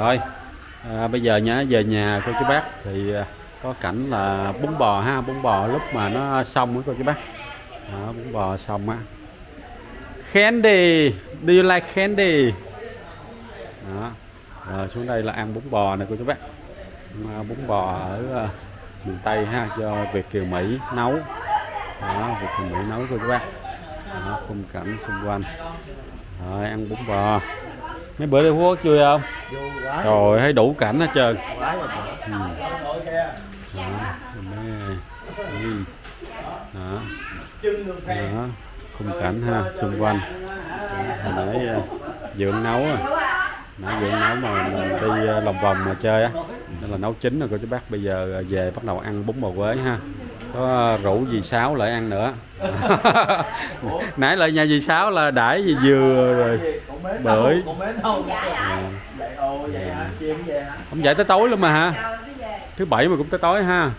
Rồi bây giờ nhá, về nhà cô chú bác thì có cảnh là bún bò ha, bún bò lúc mà nó xong đó cô chú bác. Đó, bún bò xong á. Candy, do you like candy? Đó. Rồi xuống đây là ăn bún bò nè cô chú bác. Bún bò ở miền Tây ha, do Việt Kiều Mỹ nấu. Đó, Việt Kiều Mỹ nấu cô chú bác. Đó, khung cảnh xung quanh. Rồi ăn bún bò. Mấy bữa đi Phú Quốc chưa không? Rồi thấy đủ cảnh hết trơn. Ừ. Đó. Đó. Khung cảnh ha, xung quanh. Đó. Hồi nãy Dượng nấu rồi. Nãy Dượng nấu mà đi lòng vòng mà chơi á. Nên là nấu chín rồi cô chú bác. Bây giờ về bắt đầu ăn bún bò Quế ha. Có rủ dì Sáu lại ăn nữa. Nãy lại nhà dì Sáu là đãi dì dừa rồi bưởi. Không dậy tới tối luôn mà hả? Thứ bảy mà cũng tới tối ha.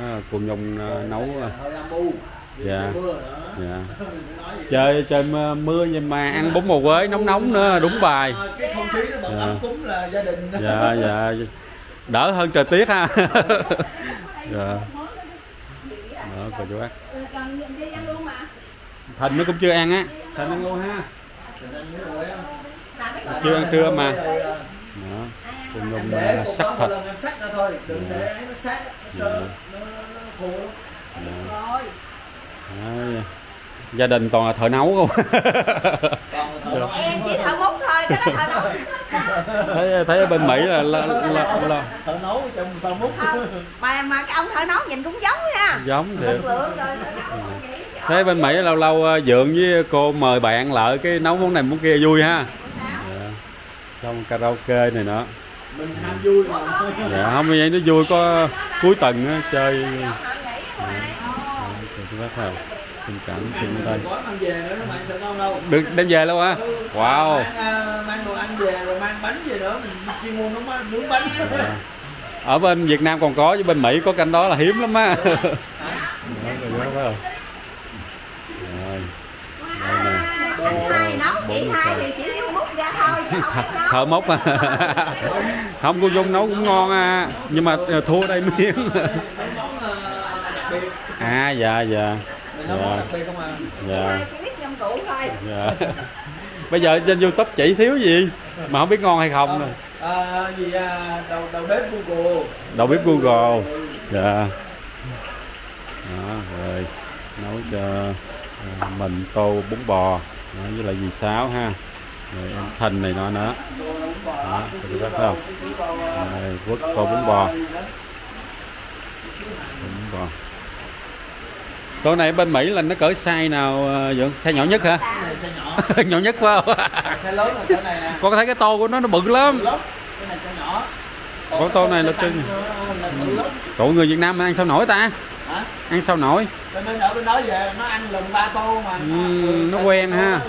À, cùng Nhung nấu. Dạ. Dạ. Chơi mưa nhưng mà ăn bún bò Quế nóng nữa đúng bài. Dạ dạ. Đỡ hơn trời tiết ha. Dạ. Đó, cô chú bác. Thành nó cũng chưa ăn á. Thành ăn luôn ha. Chưa ăn trưa mà. Đó. Cùng Nhung sắc thịt. Đó. Gia đình toàn là thợ nấu không? Em chỉ thợ múc thôi, cái đó thợ nấu. Thấy ở bên Mỹ là thợ nấu trong thợ múc. Mà cái ông thợ nấu nhìn cũng giống ha. Giống thiệt. Thấy bên Mỹ lâu lâu Dượng với cô mời bạn lại cái nấu món này món kia vui ha. Trong karaoke này nữa. Mình ham vui mà. Dạ không vậy nó vui, có cuối tuần á chơi. Tình cảm trên đây. Được đem về luôn hả? Wow. Mang đồ ăn về rồi mang bánh về nữa, mình chuyên môn nấu nướng bánh. Ở bên Việt Nam còn có, với bên Mỹ có canh đó là hiếm lắm á. Thợ mốc à. Không, cô Dung nấu cũng ngon à, nhưng mà thua đây miếng. À dạ dạ. Dạ. Dạ. Dạ. Bây giờ trên YouTube chỉ thiếu gì mà không biết ngon hay không nè. Đầu bếp Google. Đầu bếp Google. Dạ. Đó, rồi nấu cho mình tô bún bò với lại dì Sáu ha. Rồi em Thìn này nọ nữa. Đó, các bạn thấy không? Rồi quất tô bún bò. Bún bò. Con này bên Mỹ là nó cỡ size nào vậy? Size nhỏ nhất hả? Size nhỏ. Nhỏ nhất phải không? Size lớn là cái này nè. Con thấy cái tô của nó bự lắm. Cái này size nhỏ. Con tô này là trưng. Tụi người Việt Nam mình ăn sao nổi ta? Hả? Ăn sao nổi? Bên ở bên đó về nó ăn lần 3 tô mà. Nó quen ha.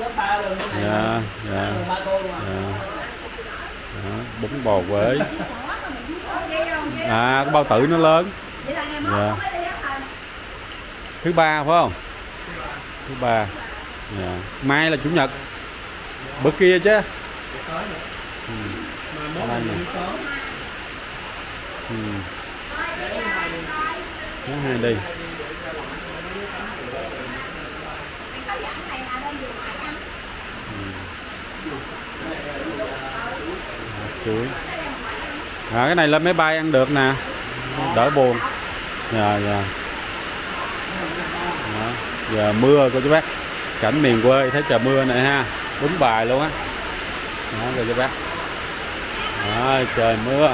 Dạ, dạ. Bún bò Quế. À, cái bao tử nó lớn. Dạ. Thứ ba phải không? Thứ ba. Yeah. Mai là chủ nhật. Bữa kia chứ. Thứ hai đi. Chuối. À, cái này lên máy bay ăn được nè, đỡ buồn. Dạ dạ. Giờ mưa cô chú bác, cảnh miền quê thấy trời mưa này ha, đúng bài luôn á. Đó cô chú bác. Đó, trời mưa.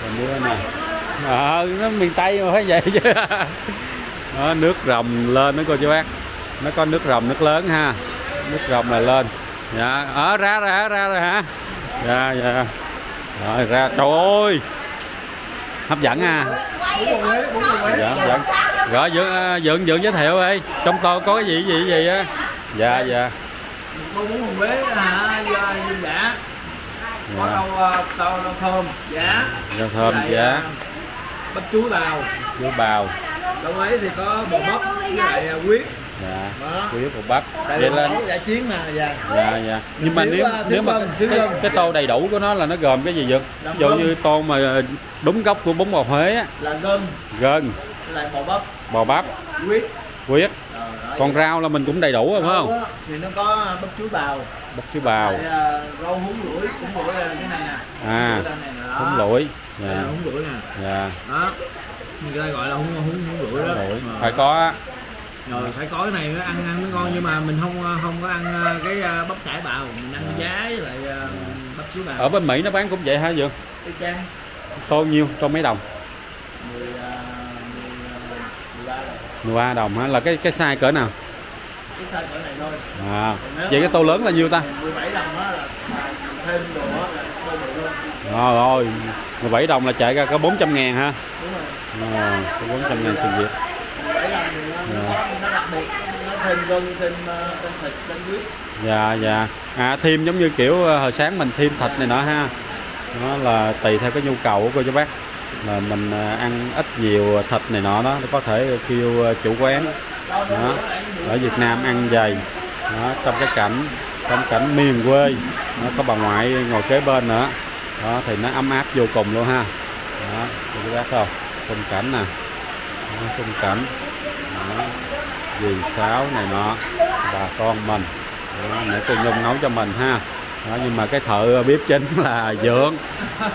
Trời mưa nè. Nó miền Tây mà phải vậy chứ. Đó, nước rồng lên đó cô chú bác. Nó có nước rồng nước lớn ha. Nước rồng là lên. Dạ, ra rồi hả? Dạ dạ. Rồi ra. Trời ơi. Hấp dẫn ha. Dạ, hấp dẫn. Rồi Dượng giới thiệu đi. Trong tô có cái gì á. Dạ dạ. Tô bún bò Quế hả? Dạ. Có rau thơm, dạ. Rau thơm, dạ. Bắp chuối bào. Chuối bào. Trong ấy thì có bò bắp với lại huyết. Dạ. Quý của bắp. Để lên. Dạ chiến mà. Dạ. Dạ dạ. Nhưng mà nếu mà cái tô đầy đủ của nó là nó gồm cái gì vậy? Ví dụ như tô mà đúng gốc của bún bò Huế á là gân. Gân. Là bò bắp. Bò bắp. Huyết. Huyết. Còn rau là mình cũng đầy đủ rồi phải không? Thì nó có bắp chuối bào. Bắp chuối bào. Rau húng lủi cũng gọi là cái này nè. À. Húng lủi. Dạ. Húng lủi nè. Dạ. Đó. Người ta gọi là húng lủi đó. Phải có. Rồi phải có cái này nó ăn nó ngon, nhưng mà mình không có ăn cái bắp cải bào, mình ăn giá với lại bắp chuối bào. Ở bên Mỹ nó bán cũng vậy hả Dượng? Y chang. Tô nhiêu? Tô mấy đồng? 13 đồng hả? Là cái size cỡ nào? Cái size cỡ này thôi. À. Vậy cái tô lớn là nhiêu ta? 17 đồng á là thêm đồ á là tô bự luôn. Rồi, 17 đồng là chạy ra có 400.000 ha. Đúng rồi. À, 400.000 tiền Việt. Nó đặc biệt, nó thêm gân, thêm thịt, thêm huyết. Dạ dạ. À thêm giống như kiểu hồi sáng mình thêm thịt này nọ ha. Nó là tùy theo cái nhu cầu của cô chú bác. Là mình ăn ít nhiều thịt này nọ đó, có thể kêu chủ quán. Đó. Ở Việt Nam ăn dày. Đó, trong cảnh miền quê, nó có bà ngoại ngồi kế bên nữa. Đó thì nó ấm áp vô cùng luôn ha. Đó, cô chú bác thấy không? Khung cảnh nè. Khung cảnh. Dì Sáu này nọ, bà con mình nãy cô Nhung nấu cho mình ha. Đó, nhưng mà cái thợ bếp chính là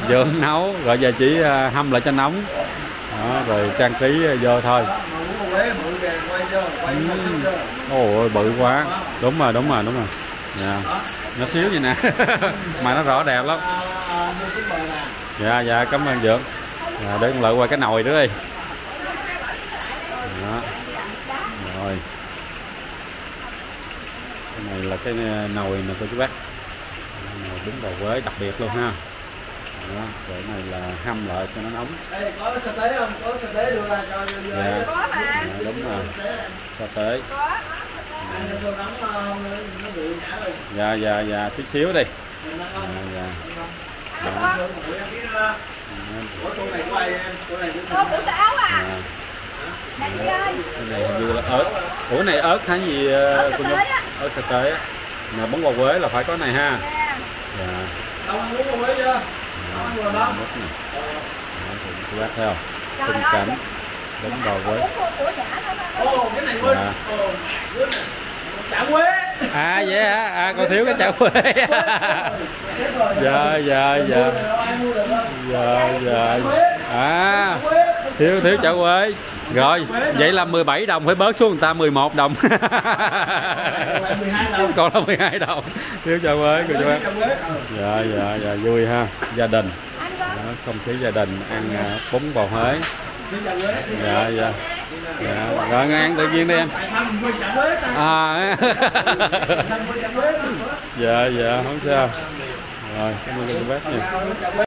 Dượng nấu, rồi giờ chỉ hâm lại cho nóng. Đó, rồi trang trí vô thôi. Ôi bự quá. Đúng rồi dạ. Nó thiếu vậy nè mà nó rõ đẹp lắm. Dạ dạ, cảm ơn Dượng. Dạ, để con lợi qua cái nồi nữa đi. Đó. Rồi. Cái này là cái nồi nè cô chú bác. Nồi bún bò Huế đặc biệt luôn ha. Đó, cái này là hâm lại cho nó nóng. Ê, có sa tế không? Có sa tế đưa ra cho vô. Dạ. Có mà. Dạ, đúng rồi. Sa tế. Có. Dạ dạ dạ, chút xíu đi. Dạ. Dạ. Ủa tô này của ai em? Tô này của Sáu à. Cái này hình như là ớt. Ủa này ớt hả gì? Ớt sa tế á. Ớt sa tế á. Mà bún bò Huế là phải có này ha. Dạ. Đâu ăn bún bò Huế chưa? Ăn rồi đó. Các bác thấy không? Tình cảnh bún bò Huế. Ồ, cái này quên. Chả Huế. À vậy hả? À còn thiếu cái chả Huế. Dạ dạ dạ. Dạ dạ. À. Thiếu chả Huế. Rồi, vậy là 17 đồng phải bớt xuống người ta 11 đồng. Còn là 12 đồng. Thiếu chào ơi, cô chú bác. Dạ, dạ, dạ, vui ha. Gia đình. Đó, không khí gia đình ăn bún bò Huế. Dạ, dạ. Dạ, rồi ăn tự nhiên đi em. À. Dạ, dạ, không sao. Rồi, cảm ơn cô chú bác nha.